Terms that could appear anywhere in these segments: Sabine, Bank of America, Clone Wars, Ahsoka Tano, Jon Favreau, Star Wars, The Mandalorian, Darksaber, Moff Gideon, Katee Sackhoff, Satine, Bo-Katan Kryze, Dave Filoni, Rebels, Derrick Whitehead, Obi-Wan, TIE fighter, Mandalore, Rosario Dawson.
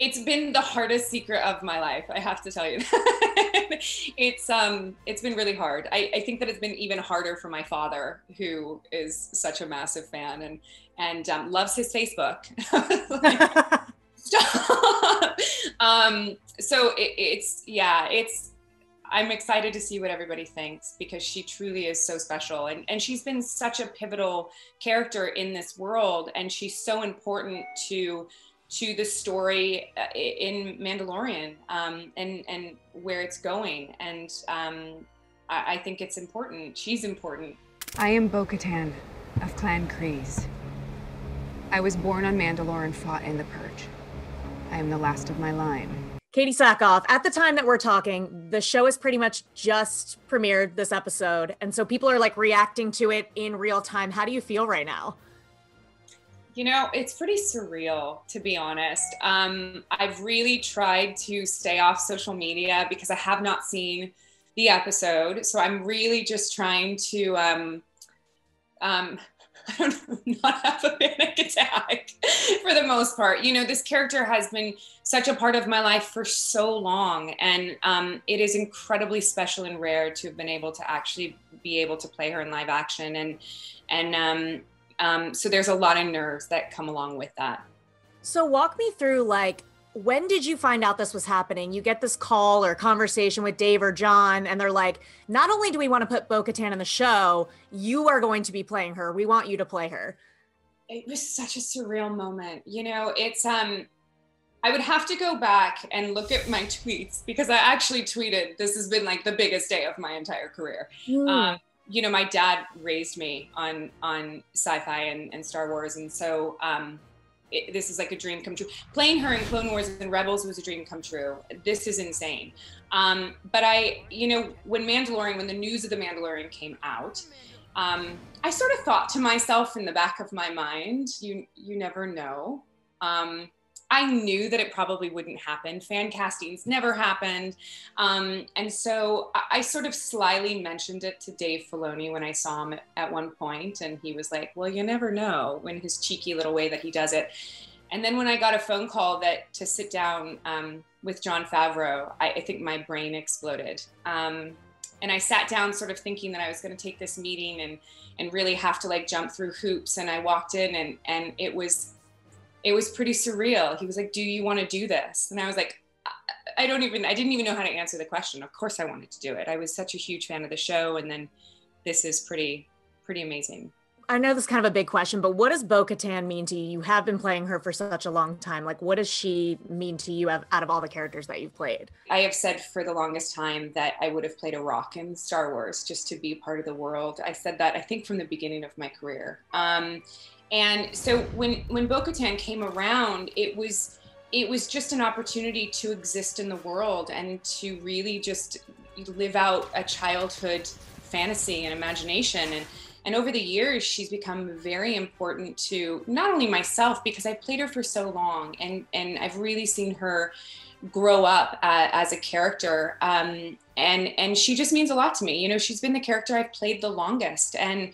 It's been the hardest secret of my life, I have to tell you that. It's been really hard. I think that it's been even harder for my father, who is such a massive fan and loves his Facebook. Like, stop. So I'm excited to see what everybody thinks, because she truly is so special. And she's been such a pivotal character in this world. And she's so important to the story in Mandalorian, and where it's going. And I think it's important. She's important. I am Bo-Katan of Clan Kryze. I was born on Mandalore and fought in the Purge. I am the last of my line. Katee Sackhoff, at the time that we're talking, the show has pretty much just premiered this episode. And so people are like reacting to it in real time. How do you feel right now? You know, it's pretty surreal, to be honest. I've really tried to stay off social media because I have not seen the episode. So I'm really just trying to, not have a panic attack for the most part. You know, this character has been such a part of my life for so long, and it is incredibly special and rare to have been able to actually be able to play her in live action. And so there's a lot of nerves that come along with that. So walk me through, like, when did you find out this was happening? You get this call or conversation with Dave or John, and they're like, not only do we want to put Bo-Katan in the show, you are going to be playing her. We want you to play her. It was such a surreal moment. You know, it's, I would have to go back and look at my tweets, because I actually tweeted, this has been like the biggest day of my entire career. You know, my dad raised me on sci-fi and Star Wars. And so, this is like a dream come true. Playing her in Clone Wars and Rebels was a dream come true. This is insane. But when the news of The Mandalorian came out, I sort of thought to myself in the back of my mind, you never know. I knew that it probably wouldn't happen. Fan castings never happened. And so I sort of slyly mentioned it to Dave Filoni when I saw him at one point, and he was like, well, you never know, in his cheeky little way that he does it. And then when I got a phone call to sit down with Jon Favreau, I think my brain exploded. And I sat down sort of thinking that I was going to take this meeting and really have to like jump through hoops. And I walked in and it was pretty surreal. He was like, do you want to do this? And I was like, I didn't even know how to answer the question. Of course I wanted to do it. I was such a huge fan of the show. And then this is pretty amazing. I know this is kind of a big question, but what does Bo-Katan mean to you? You have been playing her for such a long time. Like, what does she mean to you out of all the characters that you've played? I have said for the longest time that I would have played a rock in Star Wars just to be part of the world. I said that, I think, from the beginning of my career. And so when Bo-Katan came around, it was just an opportunity to exist in the world and to really just live out a childhood fantasy and imagination. And over the years, she's become very important to not only myself, because I played her for so long, and I've really seen her grow up as a character. And she just means a lot to me. You know, she's been the character I've played the longest. And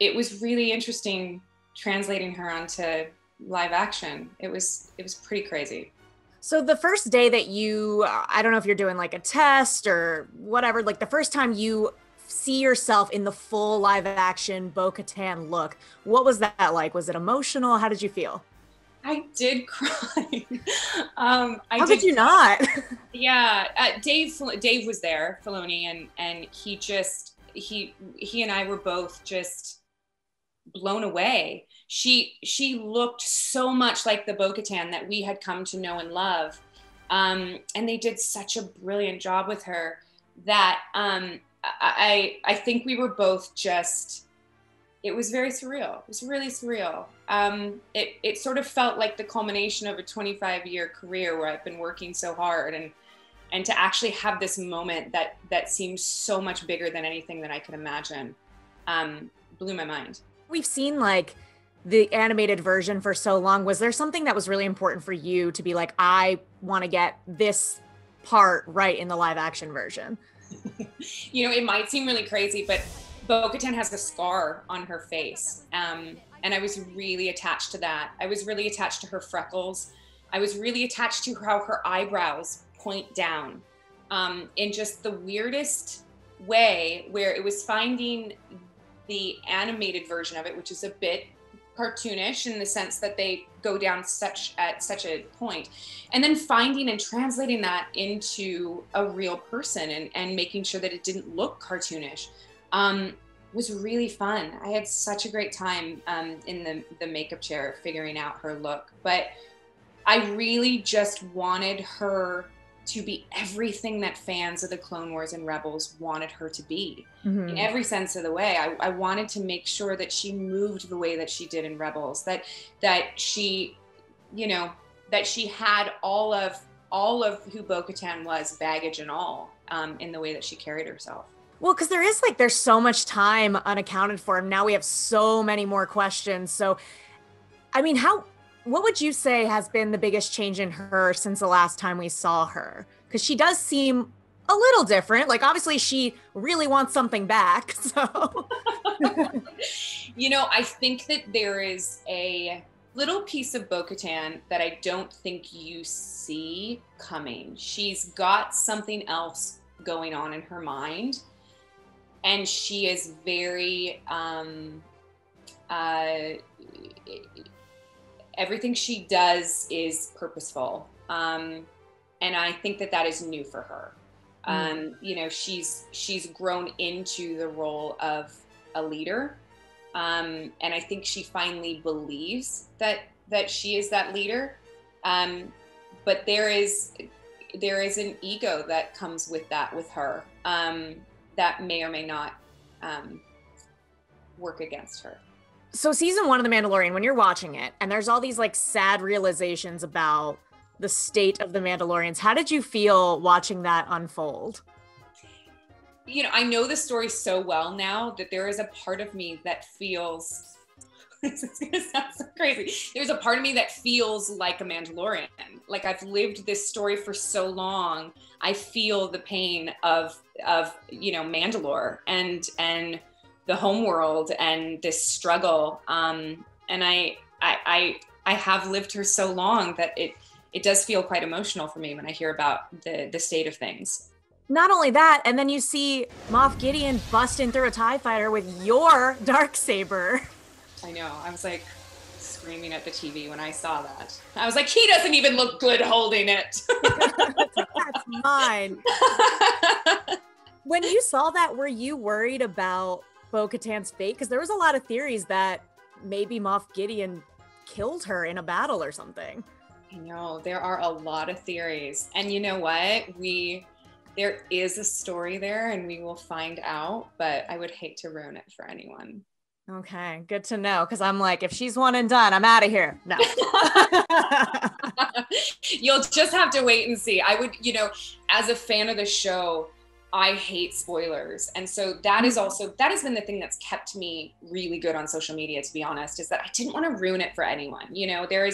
it was really interesting translating her onto live action. It was pretty crazy. So the first day that you, I don't know if you're doing like a test or whatever, like the first time you see yourself in the full live action Bo-Katan look, what was that like? Was it emotional? How did you feel? I did cry. How could you not? Yeah, Dave was there, Filoni, and he and I were both just blown away. She looked so much like the Bo-Katan that we had come to know and love. And they did such a brilliant job with her that I think we were both just, it was very surreal. It was really surreal. It sort of felt like the culmination of a 25-year career where I've been working so hard, and to actually have this moment that seems so much bigger than anything that I could imagine, blew my mind. We've seen like the animated version for so long. Was there something that was really important for you to be like, I want to get this part right in the live action version? You know, it might seem really crazy, but Bo-Katan has a scar on her face. And I was really attached to that. I was really attached to her freckles. I was really attached to how her eyebrows point down in just the weirdest way, where it was finding the animated version of it, which is a bit cartoonish in the sense that they go down at such a point, and then finding and translating that into a real person and making sure that it didn't look cartoonish was really fun. I had such a great time in the makeup chair figuring out her look, but I really just wanted her to be everything that fans of the Clone Wars and Rebels wanted her to be, mm-hmm. in every sense of the way. I wanted to make sure that she moved the way that she did in Rebels, that she, you know, that she had all of who Bo-Katan was, baggage and all, in the way that she carried herself. Well, because there's so much time unaccounted for, and now we have so many more questions. So, I mean, what would you say has been the biggest change in her since the last time we saw her? Because she does seem a little different. Like, obviously, she really wants something back. So, you know, I think that there is a little piece of Bo-Katan that I don't think you see coming. She's got something else going on in her mind, and she is very, everything she does is purposeful. And I think that is new for her. You know, she's grown into the role of a leader. And I think she finally believes that she is that leader. But there is an ego that comes with that, with her, that may or may not work against her. So season one of The Mandalorian, when you're watching it, and there's all these like sad realizations about the state of the Mandalorians, how did you feel watching that unfold? You know, I know the story so well now that there is a part of me that feels, this is gonna sound so crazy, there's a part of me that feels like a Mandalorian. Like, I've lived this story for so long, I feel the pain of you know, Mandalore and the homeworld and this struggle, and I have lived her so long that it does feel quite emotional for me when I hear about the state of things. Not only that, and then you see Moff Gideon busting through a TIE fighter with your Darksaber. I know. I was like screaming at the TV when I saw that. I was like, he doesn't even look good holding it. That's mine. When you saw that, were you worried about Bo-Katan's fate? Because there was a lot of theories that maybe Moff Gideon killed her in a battle or something. I know, there are a lot of theories. And you know what? There is a story there, and we will find out, but I would hate to ruin it for anyone. Okay, good to know, because I'm like, if she's one and done, I'm out of here. No. You'll just have to wait and see. I would, you know, as a fan of the show, I hate spoilers. And so that has been the thing that's kept me really good on social media, to be honest, is that I didn't want to ruin it for anyone. You know, there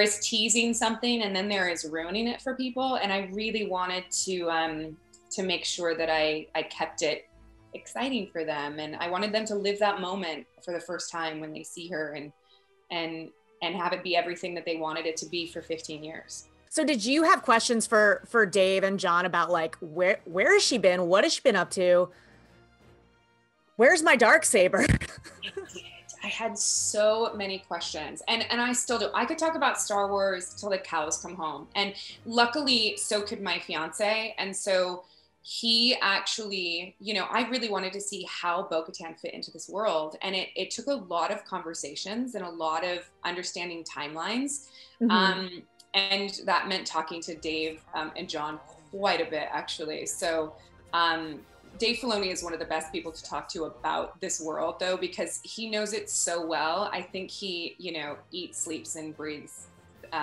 is teasing something, and then there is ruining it for people. And I really wanted to make sure that I kept it exciting for them. And I wanted them to live that moment for the first time when they see her and have it be everything that they wanted it to be for 15 years. So did you have questions for Dave and Jon about like, where has she been? What has she been up to? Where's my Darksaber? I had so many questions, and I still do. I could talk about Star Wars till the cows come home. And luckily, so could my fiance. And so he actually, you know, I really wanted to see how Bo-Katan fit into this world. And it took a lot of conversations and a lot of understanding timelines. Mm-hmm. And that meant talking to Dave and Jon quite a bit, actually. So Dave Filoni is one of the best people to talk to about this world, though, because he knows it so well. I think he, you know, eats, sleeps, and breathes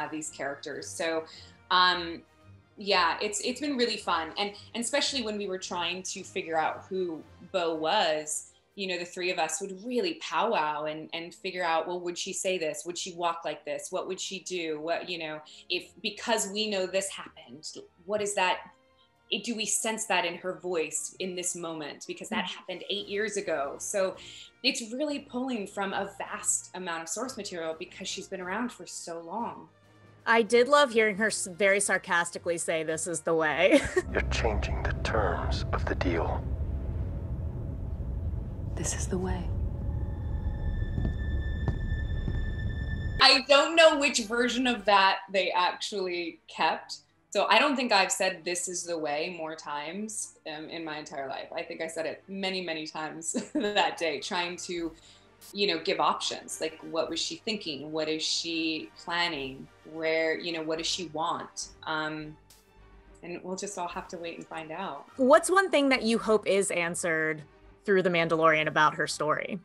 these characters. So, yeah, it's been really fun. And especially when we were trying to figure out who Bo was, you know, the three of us would really powwow and figure out, well, would she say this? Would she walk like this? What would she do? What, you know, because we know this happened, what is that? do we sense that in her voice in this moment? Because that happened 8 years ago. So it's really pulling from a vast amount of source material because she's been around for so long. I did love hearing her very sarcastically say, "This is the way." You're changing the terms of the deal. This is the way. I don't know which version of that they actually kept. So I don't think I've said "this is the way" more times in my entire life. I think I said it many, many times that day, trying to, you know, give options. Like, what was she thinking? What is she planning? Where, you know, what does she want? And we'll just all have to wait and find out. What's one thing that you hope is answered through The Mandalorian about her story?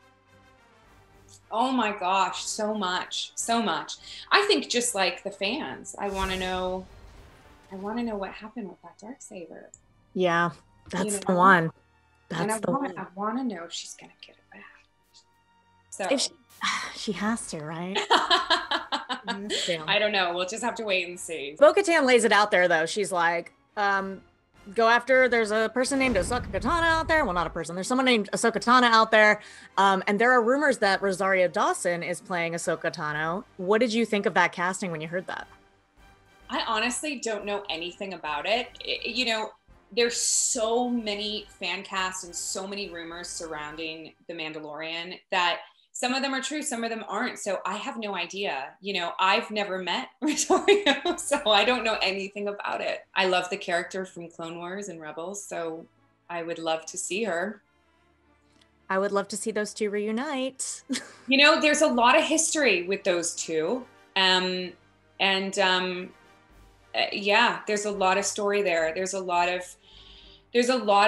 Oh my gosh, so much, so much. I think just like the fans, I want to know what happened with that Darksaber. Yeah, that's the one. That's the one. I want to know if she's going to get it back. So if she has to, right? I don't know. We'll just have to wait and see. Bo-Katan lays it out there, though. She's like, go after, there's a person named Ahsoka Tano out there. Well, not a person. There's someone named Ahsoka Tano out there. And there are rumors that Rosario Dawson is playing Ahsoka Tano. What did you think of that casting when you heard that? I honestly don't know anything about it. You know, there's so many fan casts and so many rumors surrounding The Mandalorian that some of them are true, some of them aren't. So I have no idea. You know, I've never met Rosario, so I don't know anything about it. I love the character from Clone Wars and Rebels, so I would love to see her. I would love to see those two reunite. You know, there's a lot of history with those two. Yeah, there's a lot of story there. There's a lot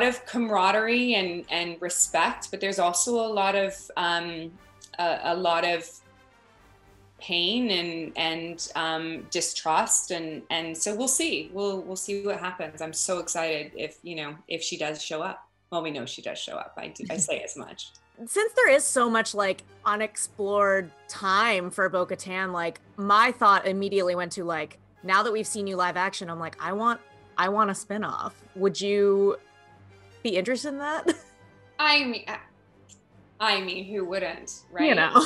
of camaraderie and respect, but there's also a lot of pain and distrust and so we'll see. We'll see what happens. I'm so excited if she does show up. Well, we know she does show up. I say as much. Since there is so much like unexplored time for Bo-Katan, like my thought immediately went to like, now that we've seen you live action, I'm like, I want a spinoff. Would you be interested in that? I mean, who wouldn't, right? You know.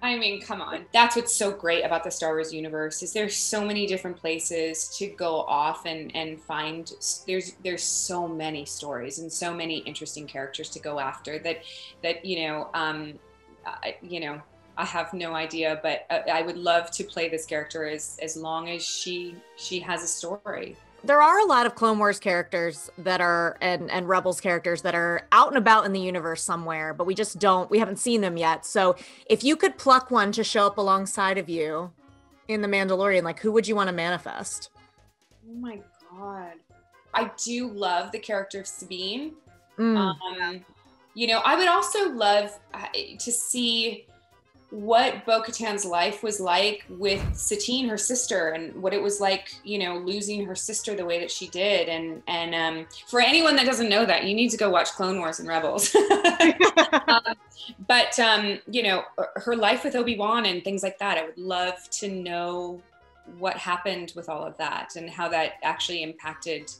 I mean, come on. That's what's so great about the Star Wars universe is there's so many different places to go off and find. There's so many stories and so many interesting characters to go after that I have no idea, but I would love to play this character as long as she has a story. There are a lot of Clone Wars characters that are, and Rebels characters that are out and about in the universe somewhere, but we haven't seen them yet. So if you could pluck one to show up alongside of you in The Mandalorian, like who would you want to manifest? Oh my God. I do love the character of Sabine. You know, I would also love to see what Bo-Katan's life was like with Satine, her sister, and what it was like, you know, losing her sister the way that she did. And for anyone that doesn't know that, you need to go watch Clone Wars and Rebels. You know, her life with Obi-Wan and things like that. I would love to know what happened with all of that and how that actually impacted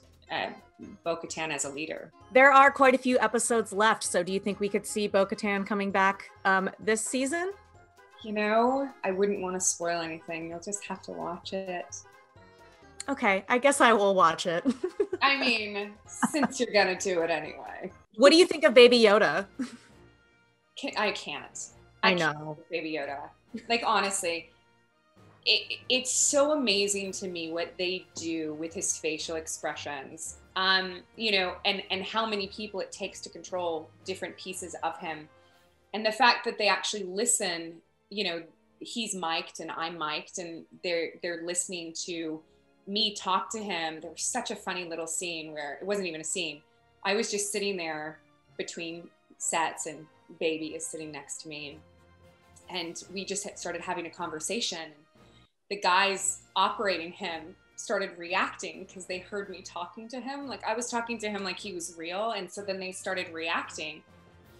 Bo-Katan as a leader. There are quite a few episodes left. So do you think we could see Bo-Katan coming back this season? You know, I wouldn't want to spoil anything. You'll just have to watch it. Okay, I guess I will watch it. I mean, since you're gonna do it anyway. What do you think of Baby Yoda? I know. Baby Yoda. Like, honestly, it's so amazing to me what they do with his facial expressions, you know, and how many people it takes to control different pieces of him. And the fact that they actually listen. You know, he's mic'd and I'm mic'd and they're listening to me talk to him. There was such a funny little scene where it wasn't even a scene. I was just sitting there between sets and Baby is sitting next to me. And we just had started having a conversation. The guys operating him started reacting because they heard me talking to him. Like I was talking to him like he was real. And so then they started reacting.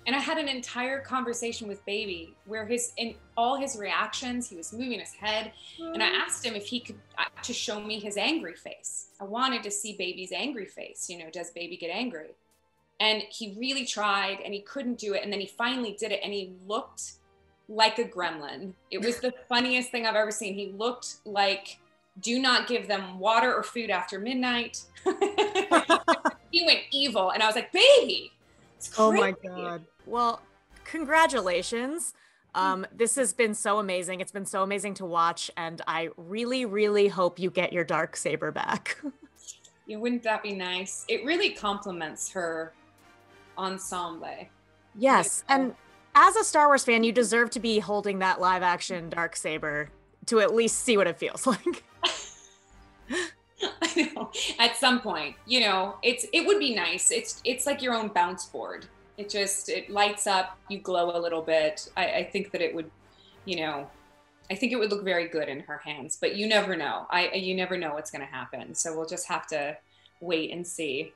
And I had an entire conversation with Baby where in all his reactions, he was moving his head. And I asked him if he could, to show me his angry face. I wanted to see Baby's angry face. You know, does Baby get angry? And he really tried and he couldn't do it. And then he finally did it and he looked like a gremlin. It was the funniest thing I've ever seen. He looked like, do not give them water or food after midnight. He went evil. And I was like, Baby, it's crazy. Oh my God. Well, congratulations. This has been so amazing. It's been so amazing to watch. And I really, really hope you get your Darksaber back. Yeah, wouldn't that be nice? It really complements her ensemble. Yes. And as a Star Wars fan, you deserve to be holding that live action Darksaber to at least see what it feels like. I know. At some point, you know, it would be nice. It's like your own bounce board. It lights up, you glow a little bit. I think that it would, you know, I think it would look very good in her hands, but you never know. You never know what's going to happen. So we'll just have to wait and see.